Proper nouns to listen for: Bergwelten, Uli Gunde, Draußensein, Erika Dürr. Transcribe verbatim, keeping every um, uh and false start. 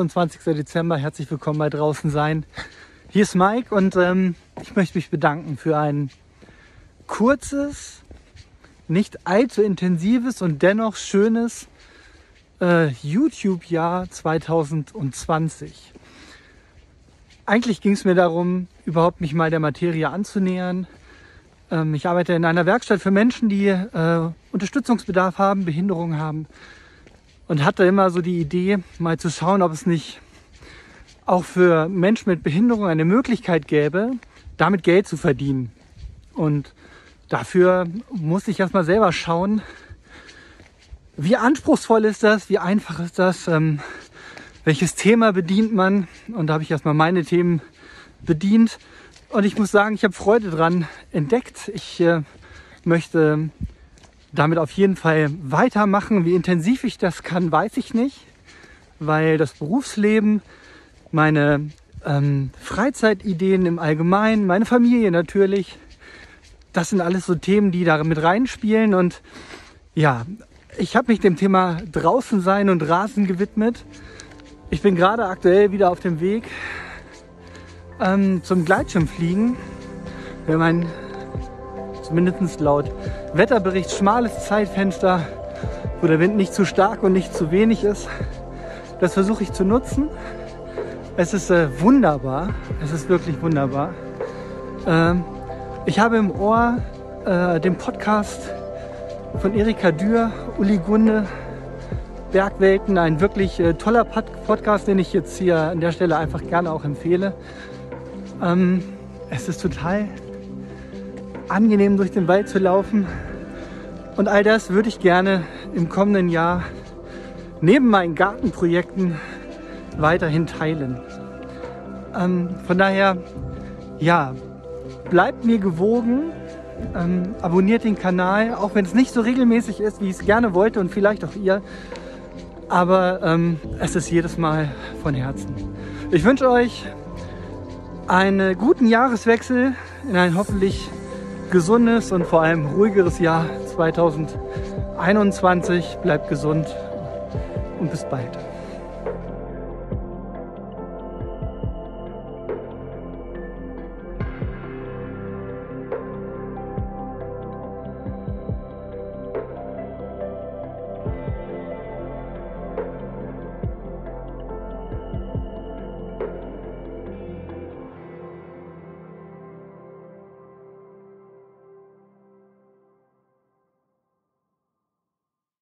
achtundzwanzigster Dezember, herzlich willkommen bei Draußensein. Hier ist Mike und ähm, ich möchte mich bedanken für ein kurzes, nicht allzu intensives und dennoch schönes äh, YouTube-Jahr zwanzig zwanzig. Eigentlich ging es mir darum, überhaupt mich mal der Materie anzunähern. Ähm, ich arbeite in einer Werkstatt für Menschen, die äh, Unterstützungsbedarf haben, Behinderungen haben. Und hatte immer so die Idee, mal zu schauen, ob es nicht auch für Menschen mit Behinderung eine Möglichkeit gäbe, damit Geld zu verdienen. Und dafür musste ich erstmal selber schauen, wie anspruchsvoll ist das, wie einfach ist das, ähm, welches Thema bedient man. Und da habe ich erstmal meine Themen bedient. Und ich muss sagen, ich habe Freude dran entdeckt. Ich äh, möchte damit auf jeden Fall weitermachen. Wie intensiv ich das kann, weiß ich nicht, weil das Berufsleben, meine ähm, Freizeitideen im Allgemeinen, meine Familie natürlich, das sind alles so Themen, die da mit reinspielen. Und ja, ich habe mich dem Thema Draußensein und Rasen gewidmet. Ich bin gerade aktuell wieder auf dem Weg ähm, zum Gleitschirmfliegen. Wenn man mindestens laut Wetterbericht schmales Zeitfenster, wo der Wind nicht zu stark und nicht zu wenig ist. Das versuche ich zu nutzen. Es ist äh, wunderbar. Es ist wirklich wunderbar. Ähm, ich habe im Ohr äh, den Podcast von Erika Dürr, Uli Gunde, Bergwelten. Ein wirklich äh, toller Pod Podcast, den ich jetzt hier an der Stelle einfach gerne auch empfehle. Ähm, es ist total angenehm, durch den Wald zu laufen, und all das würde ich gerne im kommenden Jahr neben meinen Gartenprojekten weiterhin teilen. Ähm, von daher, ja, bleibt mir gewogen, ähm, abonniert den Kanal, auch wenn es nicht so regelmäßig ist, wie ich es gerne wollte, und vielleicht auch ihr, aber ähm, es ist jedes Mal von Herzen. Ich wünsche euch einen guten Jahreswechsel in ein hoffentlich gesundes und vor allem ruhigeres Jahr zwanzig einundzwanzig. Bleibt gesund und bis bald.